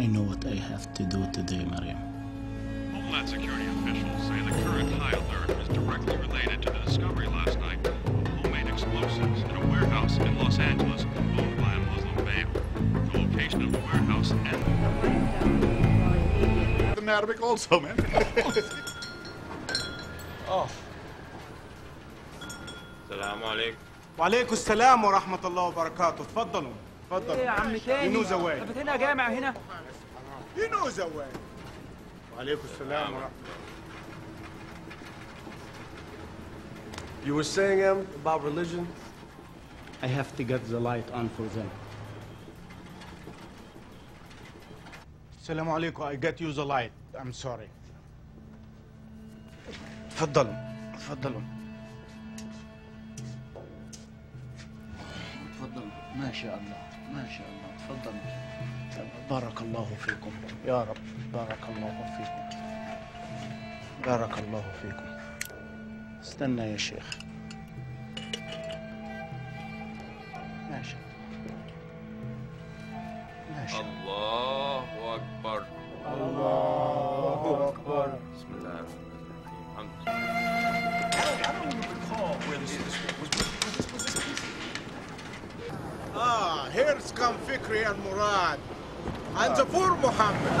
I know what I have to do today, Mariam. Homeland Security officials say the current high alert is directly related to the discovery last night of homemade explosives in a warehouse in Los Angeles owned by a Muslim bank. The location of the warehouse and... the Arabic also, man. Oh. السلام عليكم. وعليكم السلام ورحمة الله وبركاته. تفضلوا تفضلوا. ايه يا عم تاني؟ ينو زواج. طب هنا جامع هنا؟ ينو زواج. وعليكم السلام ورحمة الله. You were saying, Em, about religion? I have to get the light on for them. السلام عليكم. I get you the light. I'm sorry. تفضلوا تفضلوا. ما شاء الله ما شاء الله تفضل بارك الله فيكم يا رب بارك الله فيكم بارك الله فيكم استنى يا شيخ ما شاء الله ما شاء الله الله أكبر الله أكبر بسم الله الرحمن الرحيم الحمد لله Ah, here's come Fikri and Murad, and the poor Muhammad.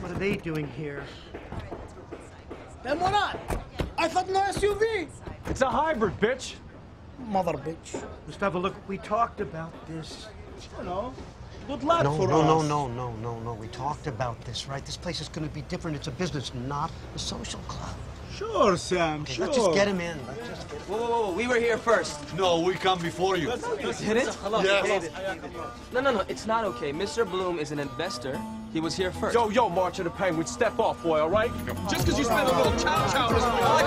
What are they doing here? Hey, Murad! I thought no SUV! It's a hybrid, bitch! Mother bitch. Mustafa, look, we talked about this. You know, good luck for us. No, we talked about this, right? This place is going to be different. It's a business, not a social club. Sure, Sam, okay, sure. Let's just get him in. Yeah. Just get him. Whoa, we were here first. No, we come before you. Let's hit it? Yes. No, it's not okay. Mr. Bloom is an investor. He was here first. Yo, March of the Penguins, step off, boy, all right? Just because you spent a little chow-chow this way,